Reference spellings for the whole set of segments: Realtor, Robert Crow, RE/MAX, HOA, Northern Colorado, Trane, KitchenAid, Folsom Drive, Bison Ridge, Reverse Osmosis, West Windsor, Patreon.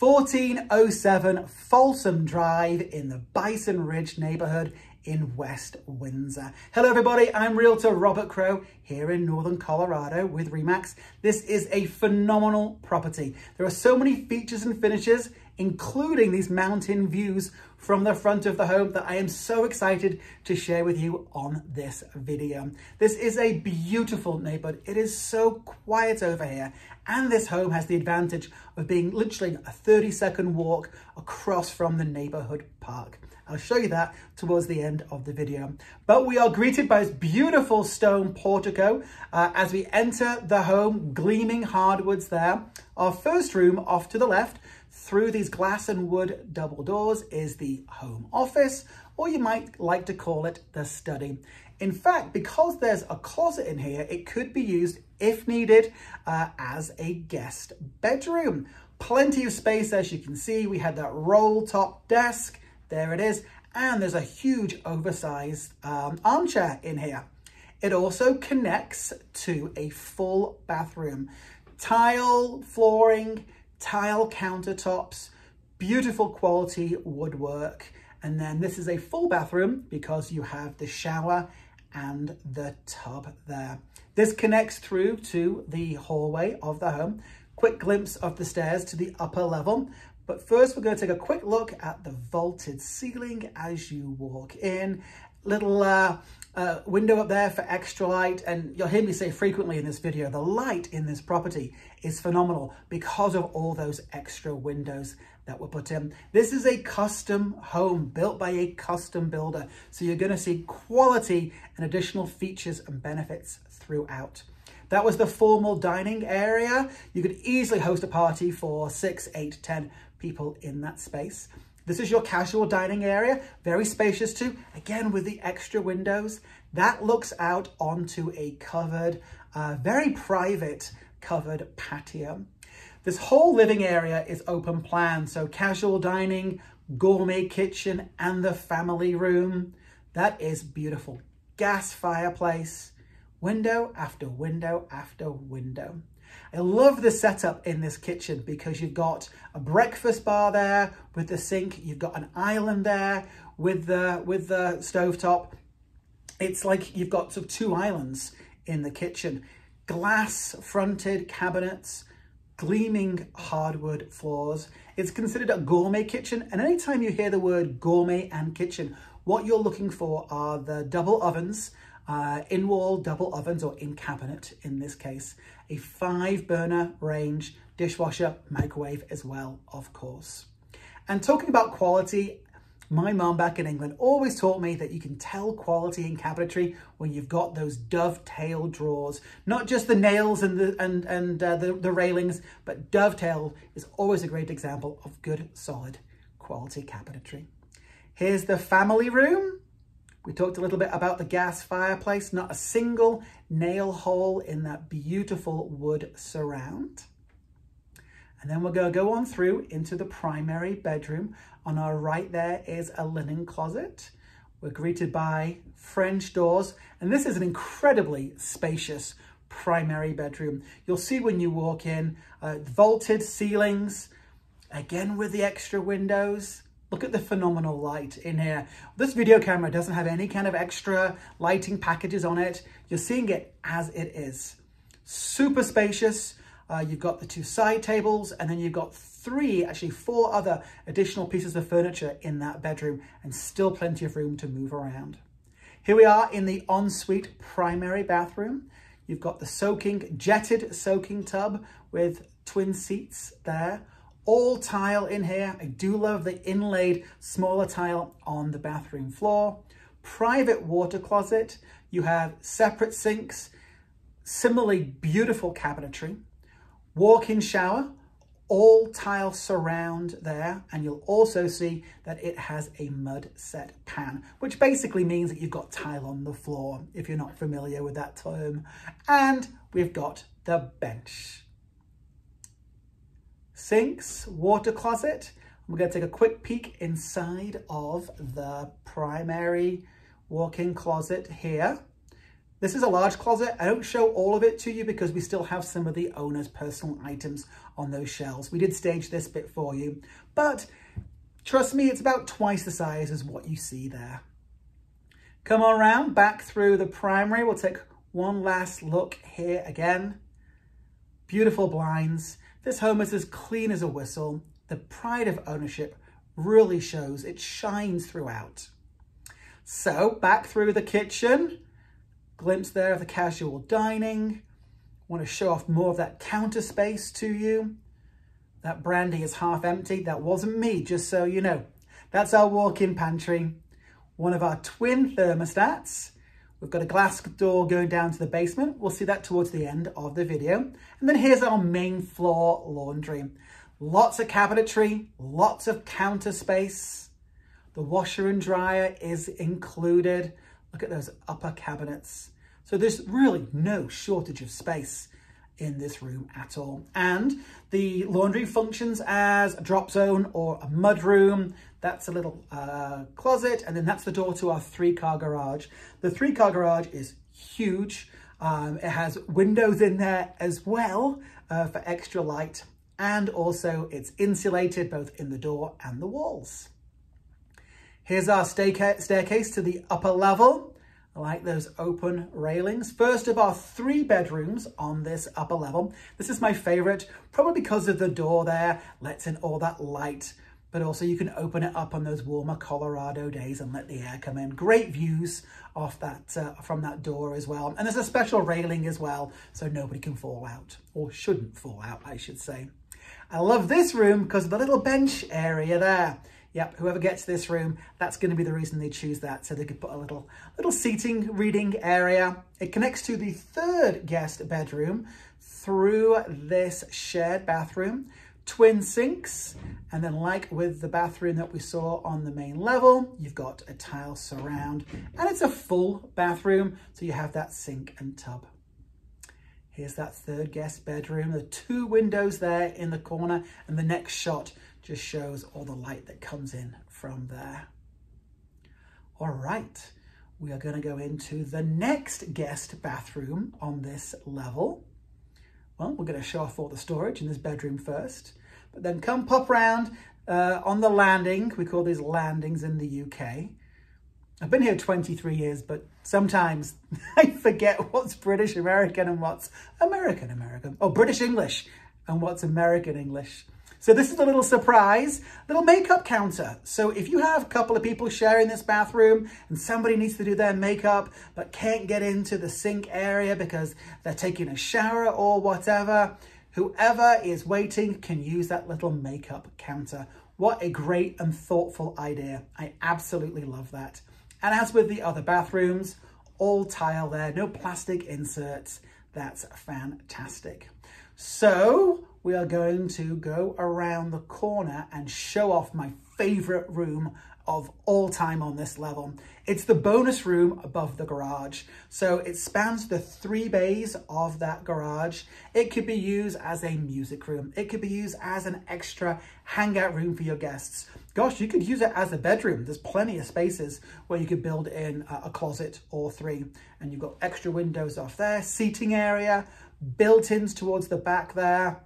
1407 Folsom Drive in the Bison Ridge neighborhood in West Windsor. Hello everybody, I'm Realtor Robert Crow here in Northern Colorado with RE/MAX. This is a phenomenal property. There are so many features and finishes, including these mountain views from the front of the home, that I am so excited to share with you on this video. This is a beautiful neighborhood. It is so quiet over here. And this home has the advantage of being literally a 30-second walk across from the neighborhood park. I'll show you that towards the end of the video. But we are greeted by this beautiful stone portico as we enter the home, gleaming hardwoods there. Our first room off to the left, through these glass and wood double doors, is the home office, or you might like to call it the study. In fact, because there's a closet in here, it could be used, if needed, as a guest bedroom. Plenty of space, as you can see. We had that roll top desk, there it is, and there's a huge oversized armchair in here. It also connects to a full bathroom. Tile flooring, tile countertops, beautiful quality woodwork. And then this is a full bathroom because you have the shower and the tub there. This connects through to the hallway of the home. Quick glimpse of the stairs to the upper level. But first we're going to take a quick look at the vaulted ceiling as you walk in. Little window up there for extra light, and you'll hear me say frequently in this video, the light in this property is phenomenal because of all those extra windows that were put in. This is a custom home built by a custom builder, so you're going to see quality and additional features and benefits throughout. That was the formal dining area. You could easily host a party for 6, 8, 10 people in that space. This is your casual dining area, very spacious too, again with the extra windows. That looks out onto a covered, very private covered patio. This whole living area is open plan, so casual dining, gourmet kitchen, and the family room. That is beautiful. Gas fireplace, window after window after window. I love the setup in this kitchen because you've got a breakfast bar there with the sink. You've got an island there with the stovetop. It's like you've got sort of two islands in the kitchen. Glass fronted cabinets, gleaming hardwood floors. It's considered a gourmet kitchen. And anytime you hear the word gourmet and kitchen, what you're looking for are the double ovens, in-wall double ovens, or in-cabinet in this case, a 5-burner range, dishwasher, microwave as well, of course. And talking about quality, my mum back in England always taught me that you can tell quality in cabinetry when you've got those dovetail drawers, not just the nails and the railings, but dovetail is always a great example of good, solid quality cabinetry. Here's the family room. We talked a little bit about the gas fireplace, not a single nail hole in that beautiful wood surround. And then we're going to go on through into the primary bedroom. On our right there is a linen closet. We're greeted by French doors, and this is an incredibly spacious primary bedroom. You'll see when you walk in, vaulted ceilings, again with the extra windows. Look at the phenomenal light in here. This video camera doesn't have any kind of extra lighting packages on it. You're seeing it as it is. Super spacious. You've got the 2 side tables, and then you've got 3, actually 4 other additional pieces of furniture in that bedroom, and still plenty of room to move around. Here we are in the ensuite primary bathroom. You've got the jetted soaking tub with twin seats there. All tile in here. I do love the inlaid smaller tile on the bathroom floor. Private water closet. You have separate sinks. Similarly beautiful cabinetry. Walk-in shower. All tile surround there. And you'll also see that it has a mud set pan, which basically means that you've got tile on the floor, if you're not familiar with that term. And we've got the bench. Sinks, water closet. We're going to take a quick peek inside of the primary walk-in closet here. This is a large closet. I don't show all of it to you because we still have some of the owner's personal items on those shelves. We did stage this bit for you, but trust me, it's about twice the size as what you see there. Come on around back through the primary. We'll take one last look here again. Beautiful blinds. This home is as clean as a whistle. The pride of ownership really shows. It shines throughout. So back through the kitchen. Glimpse there of the casual dining. Want to show off more of that counter space to you. That brandy is half empty. That wasn't me, just so you know. That's our walk-in pantry. One of our twin thermostats. We've got a glass door going down to the basement. We'll see that towards the end of the video. And then here's our main floor laundry. Lots of cabinetry, lots of counter space. The washer and dryer is included. Look at those upper cabinets. So there's really no shortage of space in this room at all. And the laundry functions as a drop zone or a mud room. That's a little closet, and then that's the door to our three-car garage. The three-car garage is huge. It has windows in there as well for extra light, and also it's insulated both in the door and the walls. Here's our staircase to the upper level. I like those open railings. First of our three bedrooms on this upper level. This is my favorite, probably because of the door there, lets in all that light. But also you can open it up on those warmer Colorado days and let the air come in. Great views off that from that door as well. And there's a special railing as well, so nobody can fall out, or shouldn't fall out, I should say. I love this room because of the little bench area there. Yep, whoever gets this room, that's going to be the reason they choose that, so they could put a little seating, reading area. It connects to the third guest bedroom through this shared bathroom. Twin sinks, and then like with the bathroom that we saw on the main level, you've got a tile surround, and it's a full bathroom, so you have that sink and tub. Here's that third guest bedroom. The two windows there in the corner, and the next shot just shows all the light that comes in from there. All right, we are going to go into the next guest bathroom on this level. Well, we're going to show off all the storage in this bedroom first, but then come pop round on the landing. We call these landings in the UK. I've been here 23 years, but sometimes I forget what's British American and what's American American, or British English and what's American English. So this is a little surprise, little makeup counter. So if you have a couple of people sharing this bathroom and somebody needs to do their makeup but can't get into the sink area because they're taking a shower or whatever, whoever is waiting can use that little makeup counter. What a great and thoughtful idea. I absolutely love that. And as with the other bathrooms, all tile there, no plastic inserts. That's fantastic. So we are going to go around the corner and show off my favorite room of all time on this level. It's the bonus room above the garage. So it spans the three bays of that garage. It could be used as a music room. It could be used as an extra hangout room for your guests. Gosh, you could use it as a bedroom. There's plenty of spaces where you could build in a closet or three. And you've got extra windows off there, seating area, built-ins towards the back there.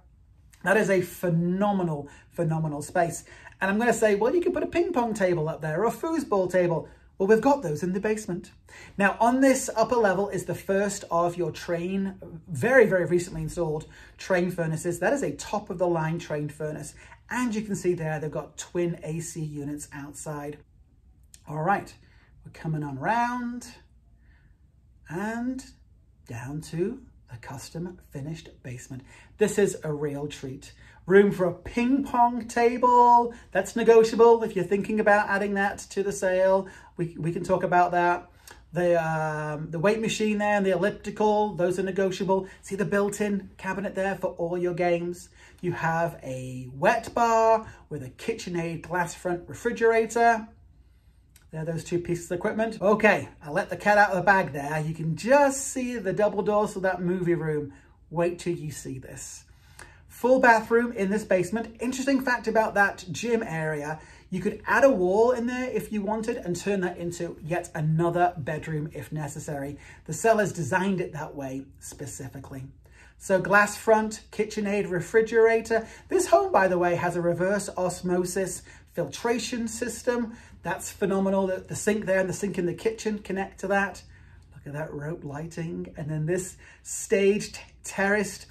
That is a phenomenal, phenomenal space. And I'm going to say, well, you could put a ping pong table up there or a foosball table. Well, we've got those in the basement. Now, on this upper level is the first of your Trane, very, very recently installed Trane furnaces. That is a top of the line Trane furnace. And you can see there, they've got twin AC units outside. All right, we're coming on round and down to a custom finished basement. This is a real treat. Room for a ping pong table. That's negotiable. If you're thinking about adding that to the sale, we can talk about that. The weight machine there and the elliptical, those are negotiable. See the built-in cabinet there for all your games. You have a wet bar with a KitchenAid glass front refrigerator. There are those two pieces of equipment. Okay, I let the cat out of the bag there. You can just see the double doors of that movie room. Wait till you see this. Full bathroom in this basement. Interesting fact about that gym area, You could add a wall in there if you wanted and turn that into yet another bedroom if necessary. The sellers designed it that way specifically. So glass front, KitchenAid refrigerator. This home, by the way, has a reverse osmosis filtration system. That's phenomenal. The sink there and the sink in the kitchen connect to that. Look at that rope lighting. And then this staged terraced.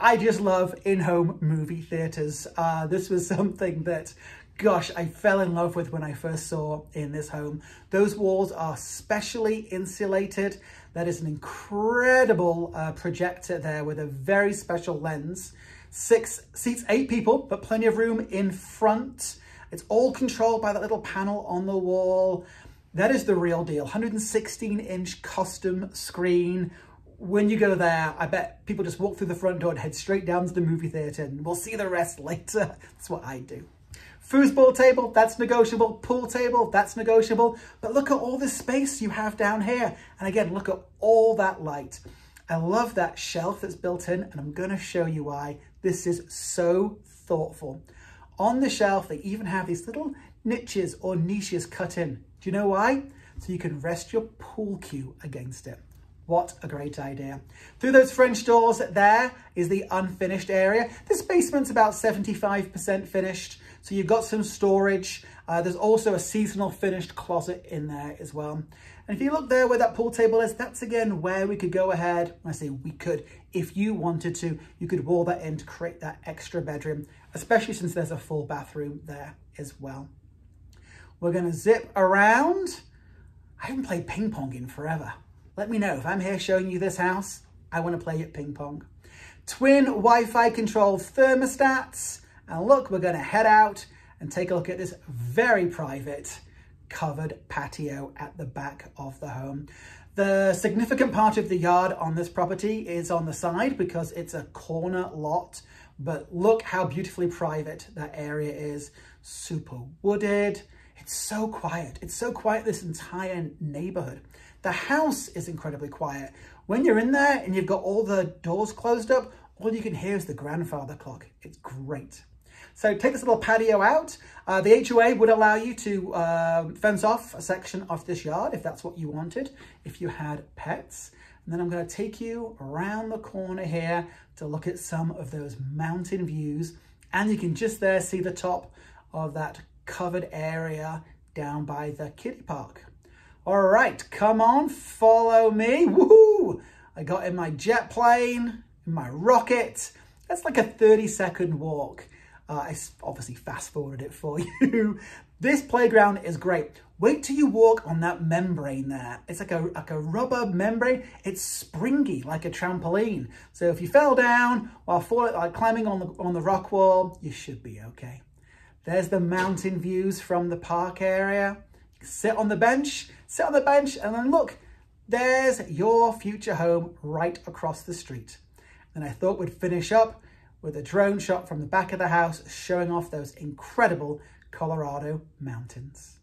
I just love in-home movie theaters. This was something that, gosh, I fell in love with when I first saw in this home. Those walls are specially insulated. That is an incredible projector there with a very special lens. 6 seats, 8 people, but plenty of room in front. It's all controlled by that little panel on the wall. That is the real deal. 116-inch custom screen. When you go there, I bet people just walk through the front door and head straight down to the movie theater, and we'll see the rest later. That's what I do. Foosball table, that's negotiable. Pool table, that's negotiable. But look at all this space you have down here. And again, look at all that light. I love that shelf that's built in, and I'm gonna show you why. This is so thoughtful. On the shelf, they even have these little niches or niches cut in. Do you know why? So you can rest your pool cue against it. What a great idea. Through those French doors there is the unfinished area. This basement's about 75% finished, so you've got some storage. There's also a seasonal finished closet in there as well. And if you look there where that pool table is, that's again where we could go ahead. When I say we could, if you wanted to, you could wall that in to create that extra bedroom, especially since there's a full bathroom there as well. We're gonna zip around. I haven't played ping pong in forever. Let me know if I'm here showing you this house, I want to play it ping pong. Twin Wi-Fi controlled thermostats. And look, we're going to head out and take a look at this very private covered patio at the back of the home. The significant part of the yard on this property is on the side because it's a corner lot. But look how beautifully private that area is. Super wooded. It's so quiet. It's so quiet this entire neighborhood. The house is incredibly quiet. When you're in there and you've got all the doors closed up, all you can hear is the grandfather clock. It's great. So take this little patio out. The HOA would allow you to fence off a section of this yard if that's what you wanted, if you had pets. And then I'm going to take you around the corner here to look at some of those mountain views. And you can just there see the top of that covered area down by the kiddie park. All right, come on, follow me. Woohoo! I got in my jet plane, in my rocket. That's like a 30-second walk. I obviously fast-forwarded it for you. This playground is great. Wait till you walk on that membrane there. It's like a rubber membrane. It's springy, like a trampoline. So if you fell down while climbing on the rock wall, you should be okay. There's the mountain views from the park area. Sit on the bench, and then look, there's your future home right across the street. And I thought we'd finish up with a drone shot from the back of the house showing off those incredible Colorado mountains.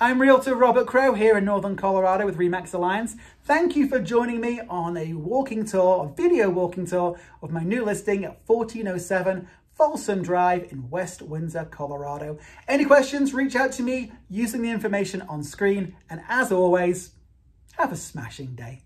I'm Realtor Robert Crow here in Northern Colorado with RE/MAX Alliance. Thank you for joining me on a walking tour, a video walking tour of my new listing at 1407 Folsom Drive in West Windsor, Colorado. Any questions, reach out to me using the information on screen. And as always, have a smashing day.